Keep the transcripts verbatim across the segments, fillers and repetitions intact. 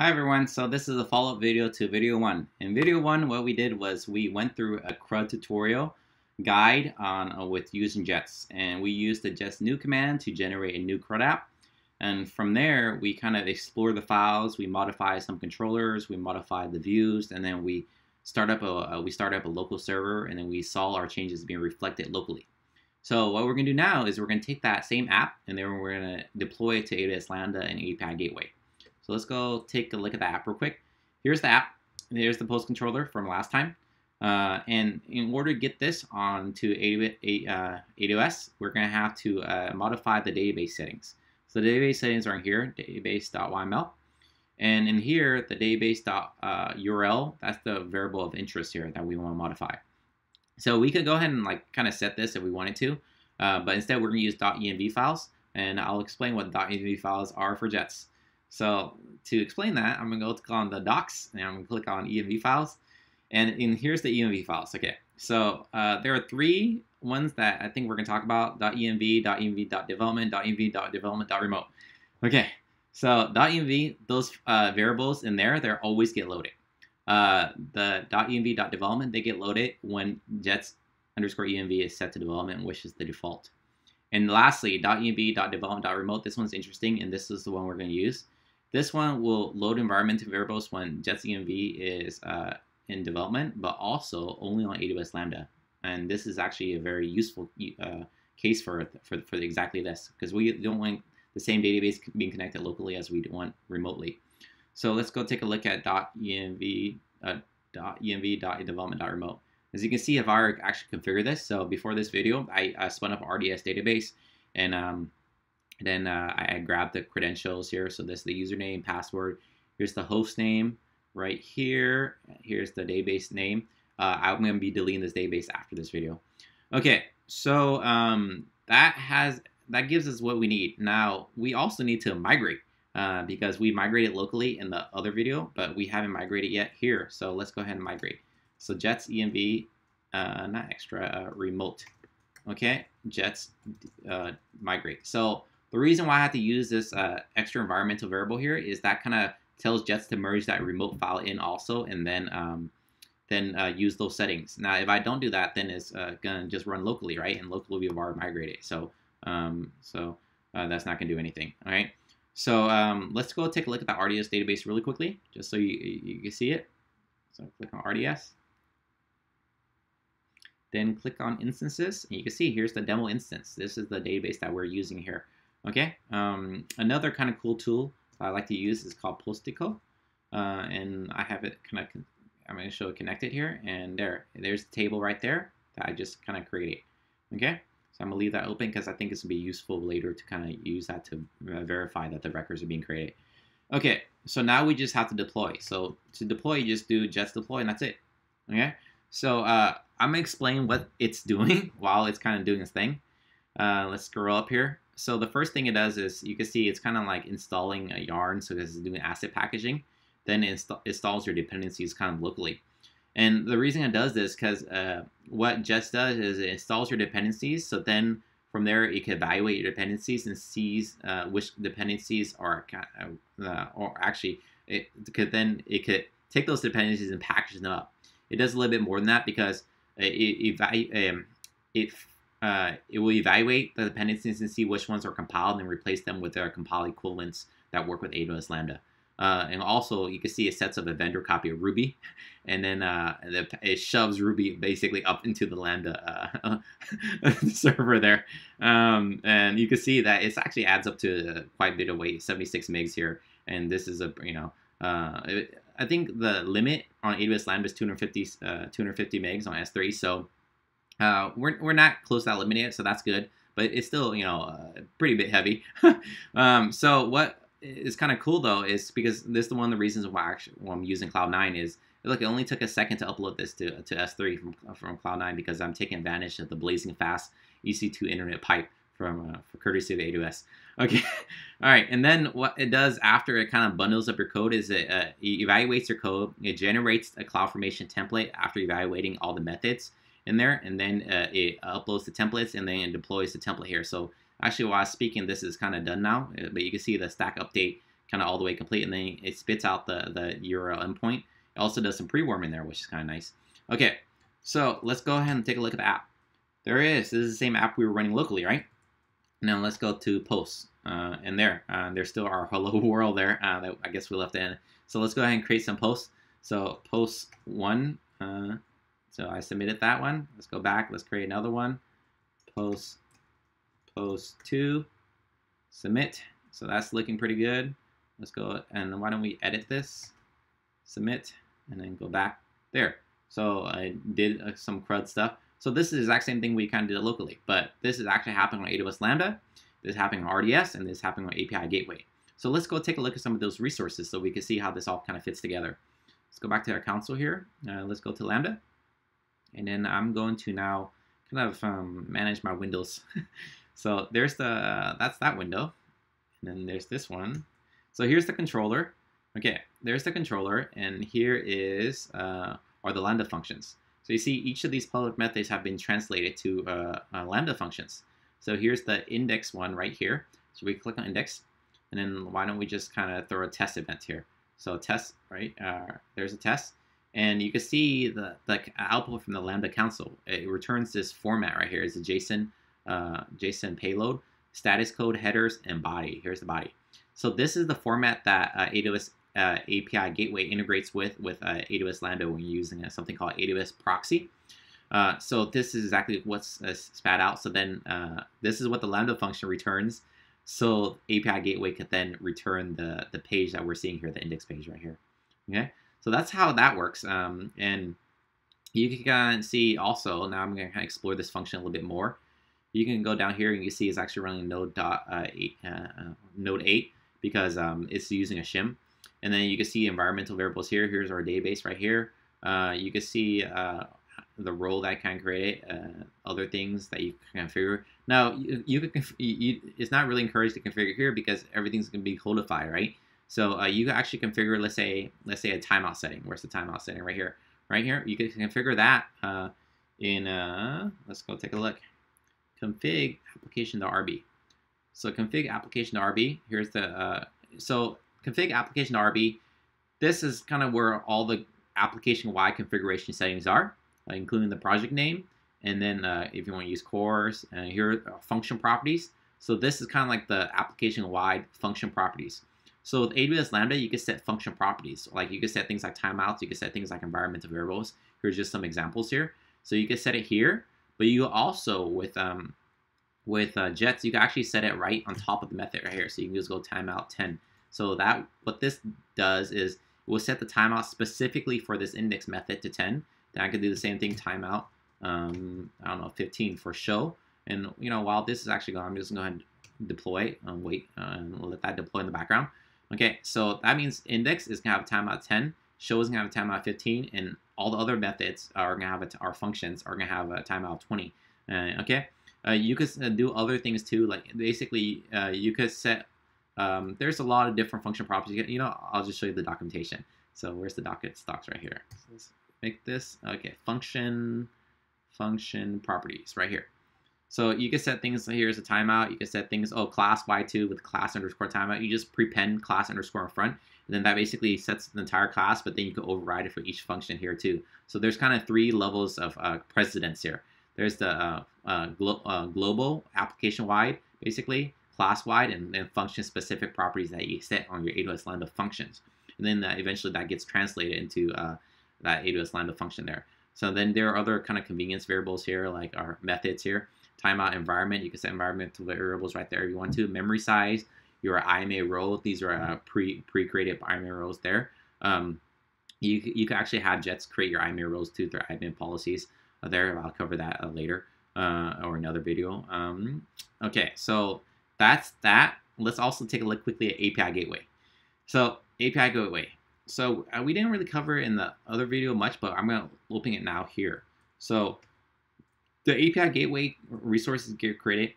Hi everyone, so this is a follow-up video to video one. In video one, what we did was we went through a C R U D tutorial guide on uh, with using Jets, and we used the Jets new command to generate a new C R U D app. And from there, we kind of explore the files, we modify some controllers, we modify the views, and then we start up a uh, we start up a local server, and then we saw our changes being reflected locally. So what we're going to do now is we're going to take that same app, and then we're going to deploy it to A W S Lambda and A P I Gateway. So let's go take a look at the app real quick. Here's the app. There's the post controller from last time. Uh, and in order to get this onto A W S, we're going to have to uh, modify the database settings. So the database settings are in here, database.yml. And in here, the database.url, that's the variable of interest here that we want to modify. So we could go ahead and like kind of set this if we wanted to. Uh, but instead, we're going to use .env files. And I'll explain what .env files are for Jets. So to explain that, I'm going to go click on the docs, and I'm going to click on E M V files. And in here's the E M V files. Okay, so uh, there are three ones that I think we're going to talk about, .env, .env.development, .env, .development.remote. Okay, so .env, those uh, variables in there, they always get loaded. Uh, the .env, .development, they get loaded when jets underscore env is set to development, which is the default. And lastly, .env, .development.remote, this one's interesting, and this is the one we're going to use. This one will load environment variables when Jets E M V is uh, in development, but also only on A W S Lambda. And this is actually a very useful uh, case for, for, for exactly this, because we don't want the same database being connected locally as we want remotely. So let's go take a look at .env, uh, .env, .development.remote. As you can see, I've already actually configured this. So before this video, I, I spun up R D S database, and um, And then uh, I grabbed the credentials here. So this is the username, password. Here's the host name right here. Here's the database name. Uh, I'm going to be deleting this database after this video. Okay, so um, that has that gives us what we need. Now we also need to migrate uh, because we migrated locally in the other video, but we haven't migrated yet here. So let's go ahead and migrate. So Jets E M V, uh, not extra, uh, remote. Okay, Jets uh, migrate. So the reason why I have to use this uh, extra environmental variable here is that kind of tells Jets to merge that remote file in also, and then um, then uh, use those settings. Now, if I don't do that, then it's uh, gonna just run locally, right? And locally we've already migrated, so um, so uh, that's not gonna do anything. All right. So um, let's go take a look at the R D S database really quickly, just so you you can see it. So click on R D S, then click on instances, and you can see here's the demo instance. This is the database that we're using here. Okay, um, another kind of cool tool I like to use is called Postico, uh, and I have it kind of, I'm going to show it connected here, and there, there's the table right there that I just kind of created. Okay, so I'm going to leave that open because I think it's going to be useful later to kind of use that to uh, verify that the records are being created. Okay, so now we just have to deploy. So to deploy, you just do just deploy, and that's it. Okay, so uh, I'm going to explain what it's doing while it's kind of doing this thing. Uh, let's scroll up here. So the first thing it does is, you can see it's kind of like installing a yarn, so this is doing asset packaging. Then it insta installs your dependencies kind of locally. And the reason it does this, because uh, what Jets does is it installs your dependencies, so then from there it can evaluate your dependencies and sees uh, which dependencies are, uh, or actually, it could then it could take those dependencies and package them up. It does a little bit more than that because it, it, um, it Uh, it will evaluate the dependencies and see which ones are compiled and replace them with their compiled equivalents that work with A W S Lambda. Uh, and also, you can see it sets up a vendor copy of Ruby, and then uh, it shoves Ruby basically up into the Lambda uh, server there. Um, and you can see that it actually adds up to quite a bit of weight, seventy-six megs here. And this is a, you know, uh, it, I think the limit on A W S Lambda is two hundred fifty megs on S three. So Uh, we're, we're not close to that limit yet, so that's good, but it's still, you know, uh, pretty bit heavy. um, so what is kind of cool though is because this is one of the reasons why, actually, why I'm using Cloud nine is, look, it only took a second to upload this to, to S three from, from Cloud nine because I'm taking advantage of the blazing fast E C two internet pipe from uh, for courtesy of A W S. Okay, all right, and then what it does after it kind of bundles up your code is it uh, evaluates your code, it generates a CloudFormation template after evaluating all the methods in there, and then uh, it uploads the templates, and then it deploys the template here. So actually, while I was speaking, this is kind of done now, but you can see the stack update kind of all the way complete, and then it spits out the, the U R L endpoint. It also does some pre-warming there, which is kind of nice. Okay, so let's go ahead and take a look at the app. There it is. This is the same app we were running locally, right? Now let's go to posts, uh, and there, uh, there's still our hello world there uh, that I guess we left in. So let's go ahead and create some posts. So post one, uh, so I submitted that one. Let's go back, let's create another one. Post, post two, submit. So that's looking pretty good. Let's go, and why don't we edit this, submit, and then go back there. So I did uh, some crud stuff. So this is the exact same thing we kind of did locally, but this is actually happening on A W S Lambda, this is happening on R D S, and this is happening on A P I Gateway. So let's go take a look at some of those resources so we can see how this all kind of fits together. Let's go back to our console here. Uh, let's go to Lambda, and then I'm going to now kind of um, manage my windows. So there's the uh, that's that window, and then there's this one. So here's the controller. Okay, there's the controller, and here is uh, are the Lambda functions. So you see each of these public methods have been translated to uh, uh, Lambda functions. So here's the index one right here. So we click on index, and then why don't we just kind of throw a test event here. So test, right, uh, there's a test. And you can see the, the output from the Lambda console. It returns this format right here. It's a JSON, uh, JSON payload, status code, headers, and body. Here's the body. So this is the format that uh, A W S Uh, A P I Gateway integrates with with uh, A W S Lambda when you're using uh, something called A W S Proxy. Uh, so this is exactly what's uh, spat out. So then uh, this is what the Lambda function returns. So A P I Gateway could then return the the page that we're seeing here, the index page right here. Okay, so that's how that works. Um, and you can kind of see also. Now I'm going to kind of explore this function a little bit more. You can go down here and you see it's actually running Node dot uh, eight, uh, uh, Node eight because um, it's using a shim. And then you can see environmental variables here. Here's our database right here. Uh, you can see uh, the role that I can create, uh, other things that you can configure. Now, you, you can conf you, it's not really encouraged to configure here because everything's going to be codified, right? So uh, you can actually configure, let's say, let's say a timeout setting. Where's the timeout setting? Right here, right here. You can configure that uh, in. Uh, let's go take a look. Config application to R B. So config application to R B. Here's the uh, so. Config application R B, this is kind of where all the application-wide configuration settings are, including the project name, and then uh, if you want to use cores, uh, here are function properties. So this is kind of like the application-wide function properties. So with A W S Lambda, you can set function properties. Like you can set things like timeouts, you can set things like environmental variables. Here's just some examples here. So you can set it here, but you also, with um, with uh, Jets, you can actually set it right on top of the method right here. So you can just go timeout ten. So that what this does is it will set the timeout specifically for this index method to ten. Then I could do the same thing, timeout, um, I don't know, fifteen for show. And you know, while this is actually going, I'm just going to go ahead and deploy and wait uh, and let that deploy in the background. Okay, so that means index is going to have a timeout ten, show is going to have a timeout fifteen, and all the other methods are going to have a t our functions are going to have a timeout twenty. Uh, okay, uh, you could do other things too, like basically uh, you could set. Um, there's a lot of different function properties. You know, I'll just show you the documentation. So where's the docket stocks right here? So let's make this, okay, function, function properties right here. So you can set things, here's a timeout. You can set things, oh, class Y two with class underscore timeout. You just prepend class underscore in front, and then that basically sets the entire class, but then you can override it for each function here too. So there's kind of three levels of uh, precedence here. There's the uh, uh, glo uh, global, application-wide, basically, class-wide, and then function-specific properties that you set on your A W S Lambda functions. And then uh, eventually that gets translated into uh, that A W S Lambda function there. So then there are other kind of convenience variables here, like our methods here. Timeout environment, you can set environmental variables right there if you want to. Memory size, your I M A role, these are uh, pre, pre-created I M A roles there. Um, you, you can actually have Jets create your I M A roles too, their I M A policies uh, there. I'll cover that uh, later uh, or another video. Um, okay, so that's that. Let's also take a look quickly at A P I Gateway. So A P I Gateway. So uh, we didn't really cover in the other video much, but I'm gonna open it now here. So the A P I Gateway resources get created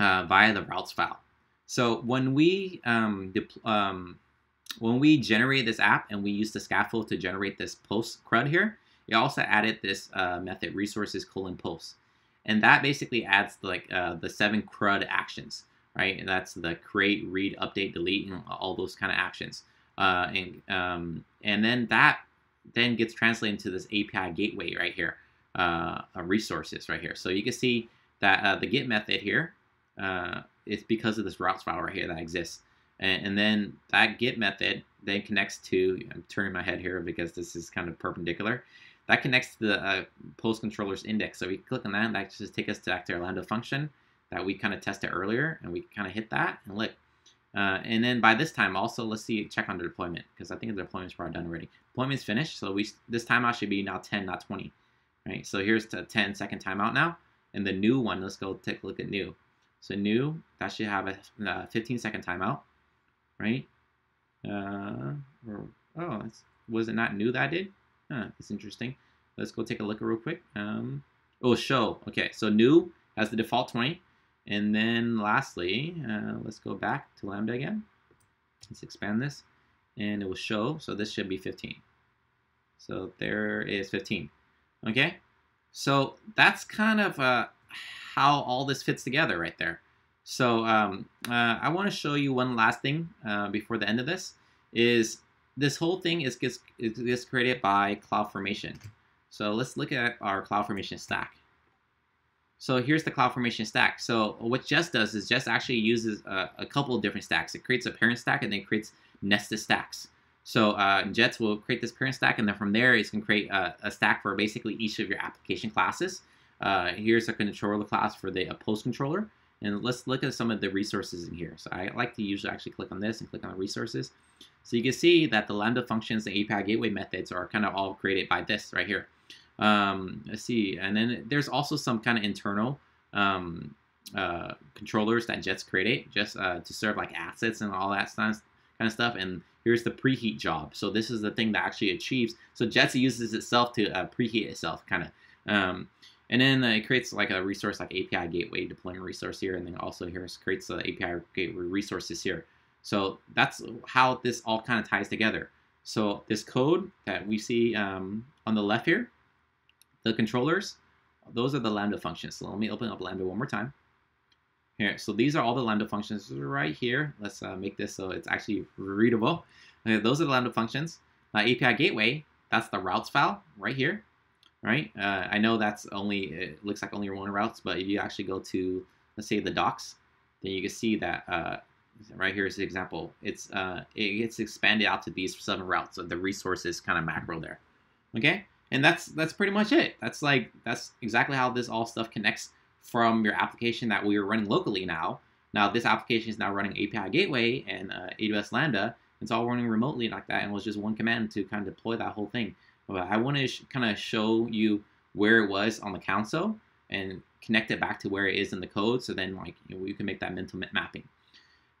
uh, via the routes file. So when we um, um, when we generate this app and we use the scaffold to generate this post crud here, it also added this uh, method resources colon post, and that basically adds like uh, the seven crud actions. right? And that's the create, read, update, delete, and all those kind of actions. Uh, and um, and then that then gets translated into this A P I gateway right here, uh, resources right here. So you can see that uh, the get method here, uh, it's because of this routes file right here that exists. And, and then that get method then connects to, I'm turning my head here because this is kind of perpendicular, that connects to the uh, post controller's index. So we click on that and that just takes us to the Orlando function that we kind of tested earlier, and we kind of hit that and look. Uh, and then by this time also, let's see, check on the deployment, because I think the deployment's probably done already. Deployment's finished, so we this timeout should be now ten, not twenty, right? So here's the ten second timeout now, and the new one, let's go take a look at new. So new, that should have a uh, fifteen second timeout, right? Uh, or, oh, it's, was it not new that I did? Huh, it's interesting. Let's go take a look real quick. Um, oh, show. Okay, so new has the default twenty. And then lastly, uh, let's go back to Lambda again. Let's expand this. And it will show. So this should be fifteen. So there is fifteen. Okay? So that's kind of uh, how all this fits together right there. So um, uh, I want to show you one last thing uh, before the end of this is this whole thing is gets, gets created by CloudFormation. So let's look at our CloudFormation stack. So here's the CloudFormation stack. So what Jest does is Jest actually uses a, a couple of different stacks. It creates a parent stack and then creates nested stacks. So uh, Jest will create this parent stack, and then from there it's going to create a, a stack for basically each of your application classes. Uh, here's a controller class for the a post controller. And let's look at some of the resources in here. So I like to usually actually click on this and click on the resources. So you can see that the Lambda functions, the A P I gateway methods are kind of all created by this right here. Um, let's see, and then there's also some kind of internal um, uh, controllers that Jest created just uh, to serve like assets and all that kind of stuff. And here's the preheat job. So this is the thing that actually achieves. So Jest uses itself to uh, preheat itself kind of. Um, and then uh, it creates like a resource like A P I gateway deployment resource here. And then also here it creates the uh, A P I gateway resources here. So that's how this all kind of ties together. So this code that we see um, on the left here, the controllers, those are the Lambda functions. So let me open up Lambda one more time. Here, so these are all the Lambda functions right here. Let's uh, make this so it's actually readable. Okay, those are the Lambda functions. Now A P I gateway, that's the routes file right here, right? Uh, I know that's only, it looks like only one routes, but if you actually go to, let's say the docs, then you can see that uh, right here is the example. It's, uh, it gets expanded out to these seven routes of the resources kind of macro there, okay? And that's that's pretty much it. That's like that's exactly how this all stuff connects from your application that we are running locally now. Now this application is now running A P I Gateway and uh, A W S Lambda. It's all running remotely like that, and it was just one command to kind of deploy that whole thing. But I want to kind of show you where it was on the console and connect it back to where it is in the code. So then like you know, we can make that mental mapping.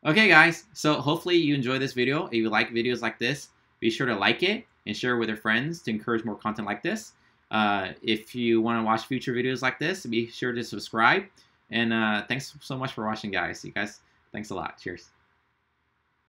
Okay, guys. So hopefully you enjoy this video. If you like videos like this, be sure to like it and share with your friends to encourage more content like this. Uh, if you want to watch future videos like this, be sure to subscribe. And uh, thanks so much for watching, guys. You guys, thanks a lot. Cheers.